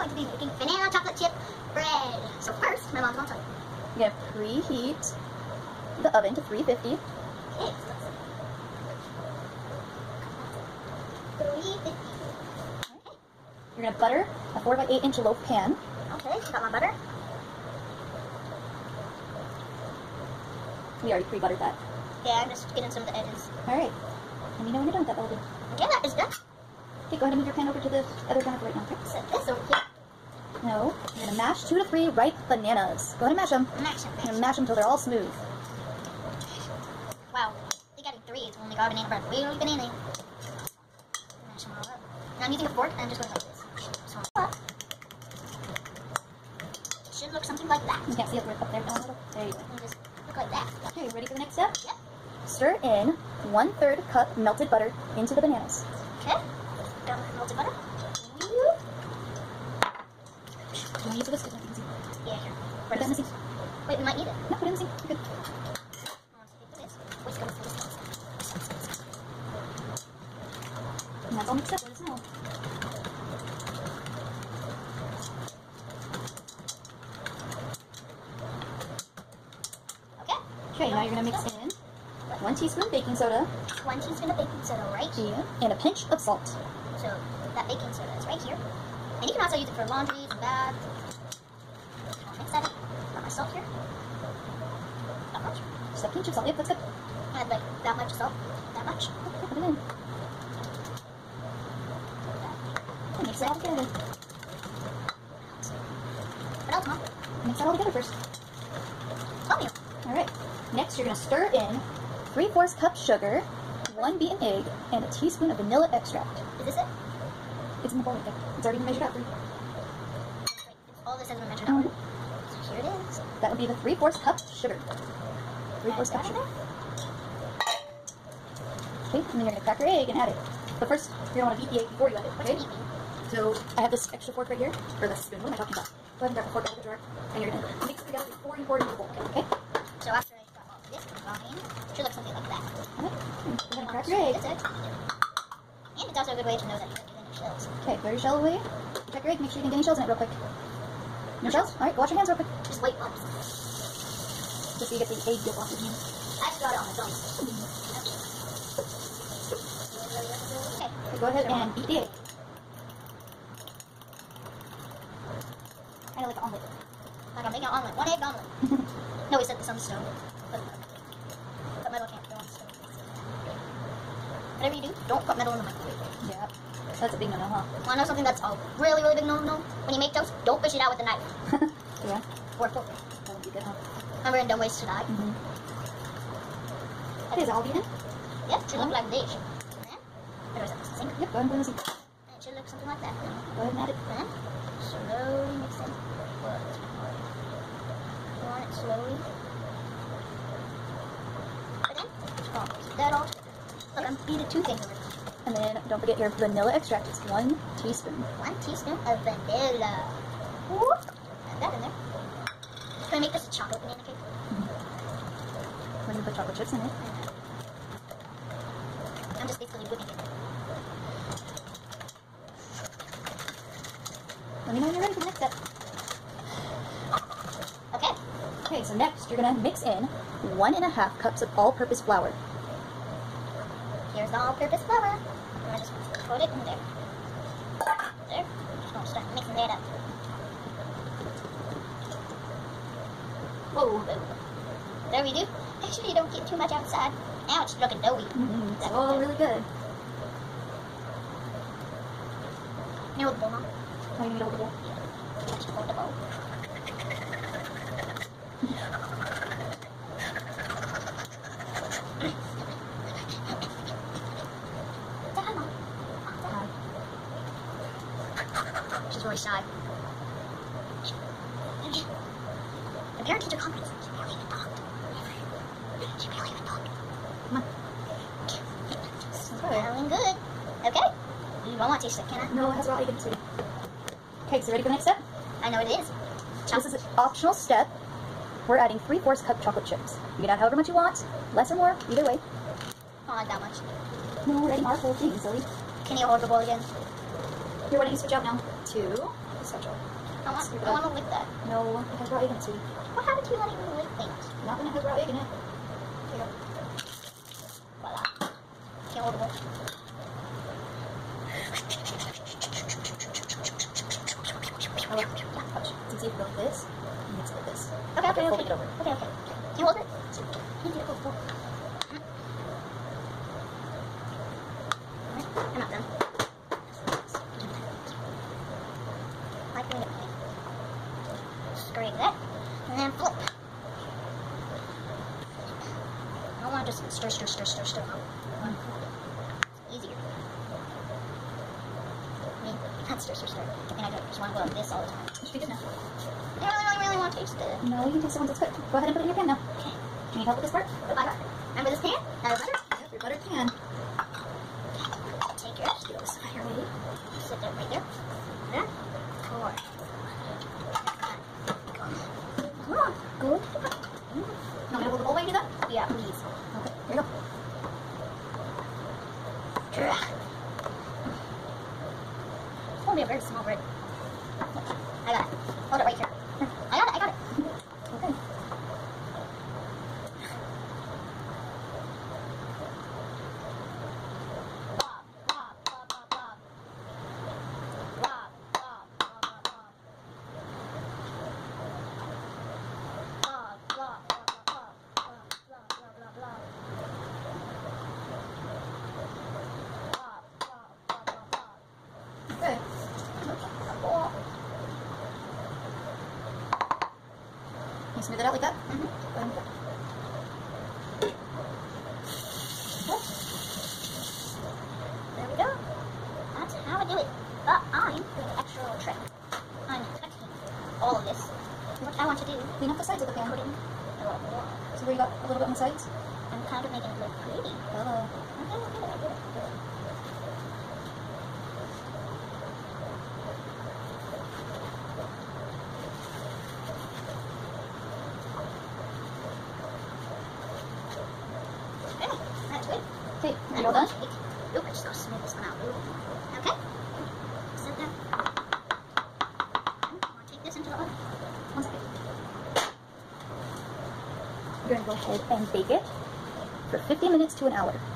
I'm going to be making banana chocolate chip bread. So first, my mom's going to tell you. You're going to preheat the oven to 350. Okay. 350. Okay. You're going to butter a 4x8-inch loaf pan. Okay, got my butter. We already pre-buttered that. Yeah, I'm just getting some of the edges. Alright. Let me know when you're done with that, Alden. Okay, that is done. Okay, go ahead and move your pan over to the other pan right now. Okay? Set this over here. No, you're going to mash 2 to 3 ripe bananas. Go ahead and mash them. You're going to mash them until they're all smooth. Wow, they got a 3. It's when we got a banana bread. We don't need banana. Mash them all up. Now I'm using a fork and I'm just going to like this. So up. It should look something like that. You can't see it up there. There you go. Just look like that. Okay, ready for the next step? Yep. Stir in 1/3 cup melted butter into the bananas. Okay. Down with the melted butter. Do you want to use a whisk? Yeah, here. Put it in the sink. Wait, we might need it. No, put it in the sink. You're good. And that's all mixed up. Let us know. Okay. Okay, now you're going to mix in 1 teaspoon baking soda. 1 teaspoon of baking soda right here. And a pinch of salt. So that baking soda is right here. And you can also use it for laundry and bath. I'll mix that up. Got my salt here. That much. Just a pinch of salt. Yep, that's good. Add like that much salt. That much. Okay, put it in. Okay, mix that all together. What else, Mom? Mix that all together first. Oatmeal. Alright. Next, you're going to stir in 3/4 cup sugar, 1 beaten egg, and a teaspoon of vanilla extract. Is this it? It's in the bowl right there. It's already been measured out. Wait, all this has been measured out. So here it is. That would be the 3/4 cup sugar. 3/4 cup sugar. Okay, and then you're going to crack your egg and add it. But first, you're going to want to beat the egg before you add it. Okay? So I have this extra fork right here, or this spoon. What am I talking about? Go ahead and grab the fork out of the jar, and you're going to mix it together before you pour it into the bowl. Okay? So after I got all this combined, it should look something like that. Okay. We're going to crack your egg. That's it. And it's also a good way to know that you don't get any shells. Okay, throw your shell away. Check your egg, make sure you didn't get any shells in it real quick. No shells? Alright, wash your hands real quick. Just wait once. Just so you get the egg dip off your hands. I just got it on its own. Okay. Okay, go ahead and beat the egg. I like an omelet. Like I'm making an omelet. 1 egg omelet. No, we set this on the stove. But metal can't go on the stove. Whatever you do, don't put metal in the microwave. Yeah, that's a big no-no, huh? Want to know something that's a really, really big no-no? When you make toast, don't fish it out with a knife. Yeah. Or a fork. That would be good, huh? Remember in Dumb Ways to Die? Mm-hmm. That is all beaten. Yep, it should look like this. And then, sink. Yep, go ahead and put it in the sink. And it should look something like that. Go ahead and add it. And slowly mix it. You want it slowly. And then, keep that all. Look, I'm beating 2 things over here. And then, don't forget your vanilla extract. It's 1 teaspoon. 1 teaspoon of vanilla. Whoop! Add that in there. I'm going to make this a chocolate banana cake. Mm-hmm. We're going to put chocolate chips in it. I'm just basically whipping it. Let me know when you're ready for the next step. Okay. Okay, so next you're going to mix in 1.5 cups of all-purpose flour. Here's the all-purpose flour. And I just put it in there. There. I'm just going to start mixing that up. Whoa. There we do. Make sure you don't get too much outside. Now it's looking doughy. Mm-hmm. That's all really good. You know the bowl, Mom? Oh, you need to hold the bowl? Yeah. Just hold the bowl. She's really shy. The parent-teacher conference. She barely even talked. Come on. Smelling good. Okay. You don't want to taste it, can I? No, that's all you can do. Okay, so ready for the next step? I know it is. This is an optional step. We're adding 3/4 cup chocolate chips. You can add however much you want, less or more, either way. I don't like that much. No, we're adding our whole thing, silly. Can you hold the bowl again? Here, why don't you switch out now to Central? I want to lick that. No, it has raw egg in it, sweetie. What happened to you letting me lick things? Not when it has raw egg in it. Here you go. Voila. Can't hold it. It's easy to go with this, and it's like this. Okay, okay, okay. It over. Okay, okay. Can you hold it? You can hold it. Alright, I'm not done. Like doing it. Scrape that, and then flip. I don't want to just stir. It's easier. Stir. And I don't just want to go like this all the time. It should be good enough. I really want to taste it. No, you can taste it once it's cooked. Go ahead and put it in your pan now. Okay. Can you help with this part? Put butter. Remember this pan? That is butter. Yep, your butter pan. Okay. Take your skills. Here, wait. Sit that right there. There. Four. Come on. Go. You want me to hold the bowl while you do that? Yeah, please. Okay. Here you go. It's only a very small bread. I got it. Hold it right here. I got it. Okay. Smooth it out like that. Mm-hmm. There we go. That's how I do it. But I'm doing an extra little trick. I'm touching all of this. What I want to do, clean up the sides of the pan. So where you got a little bit on the sides? I'm kind of making it look pretty. Oh. Okay, I did it. Okay, are you all done? Ooh, I just gotta smooth this one out. Ooh. Okay. Set that. I'm gonna take this into the oven. One second. We're gonna go ahead and bake it for 50 minutes to an hour.